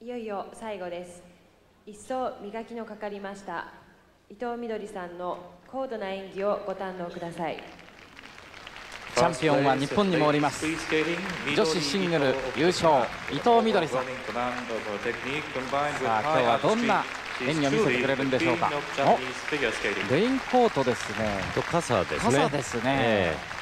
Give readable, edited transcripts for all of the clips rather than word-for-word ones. いよいよ最後です。一層磨きのかかりました伊藤みどりさんの高度な演技をご堪能ください。チャンピオンは日本にもおります。女子シングル優勝、伊藤みどりさん。さあ今日はどんな演技を見せてくれるんでしょうか。お、レインコートですね。傘ですね。傘ですね。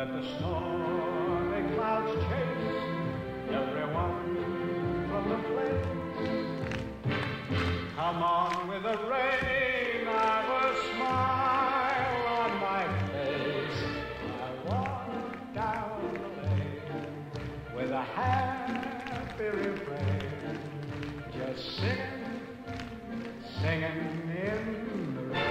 Let the storm and clouds chase everyone from the place. Come on with the rain, I will smile on my face. I walk down the lane with a happy refrain, just singing, singing in the rain.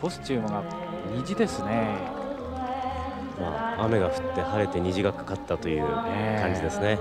コスチュームが虹ですね。まあ、雨が降って晴れて虹がかかったという感じですね。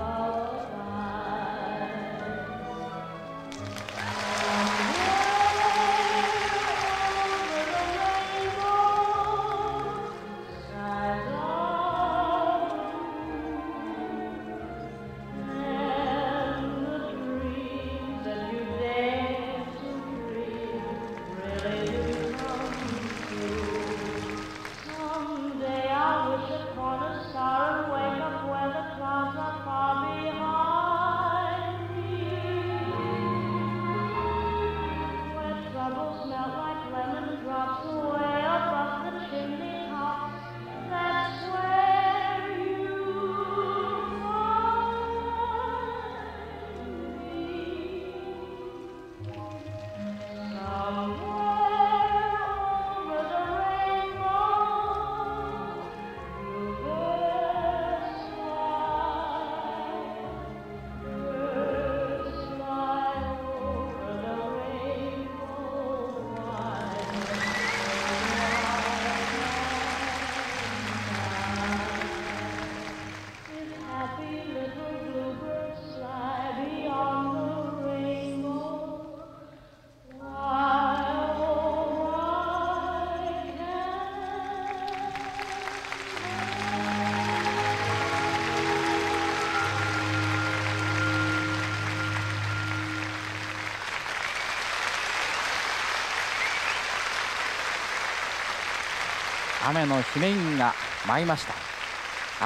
雨のヒメインが舞いました。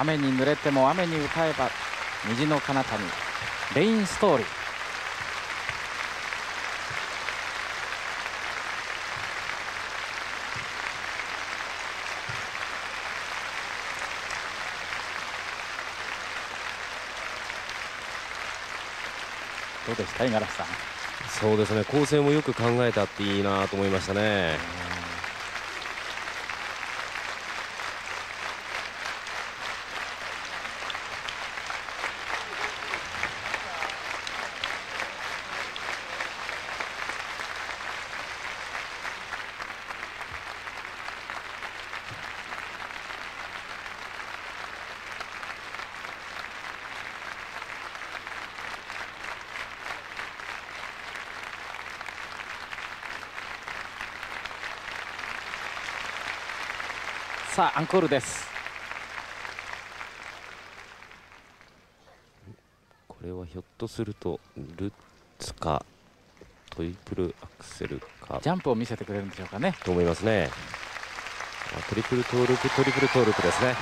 雨に濡れても雨に歌えば虹の彼方に、レインストーリー。どうですか、五十嵐さん。そうですね、構成もよく考えたっていいなと思いましたね。さあアンコールです。これはひょっとするとルッツかトリプルアクセルかジャンプを見せてくれるんでしょうかね、と思いますね。トリプルトーループ、トリプルトーループですね。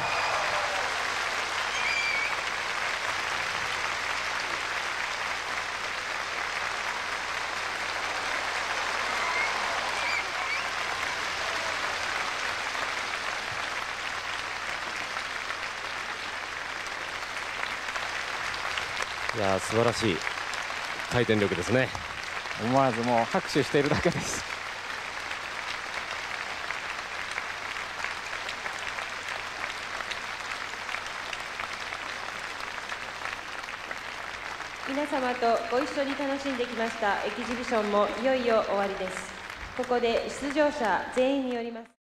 いや、素晴らしい回転力ですね。思わずもう拍手しているだけです。皆様とご一緒に楽しんできましたエキシビションもいよいよ終わりです。ここで出場者全員によります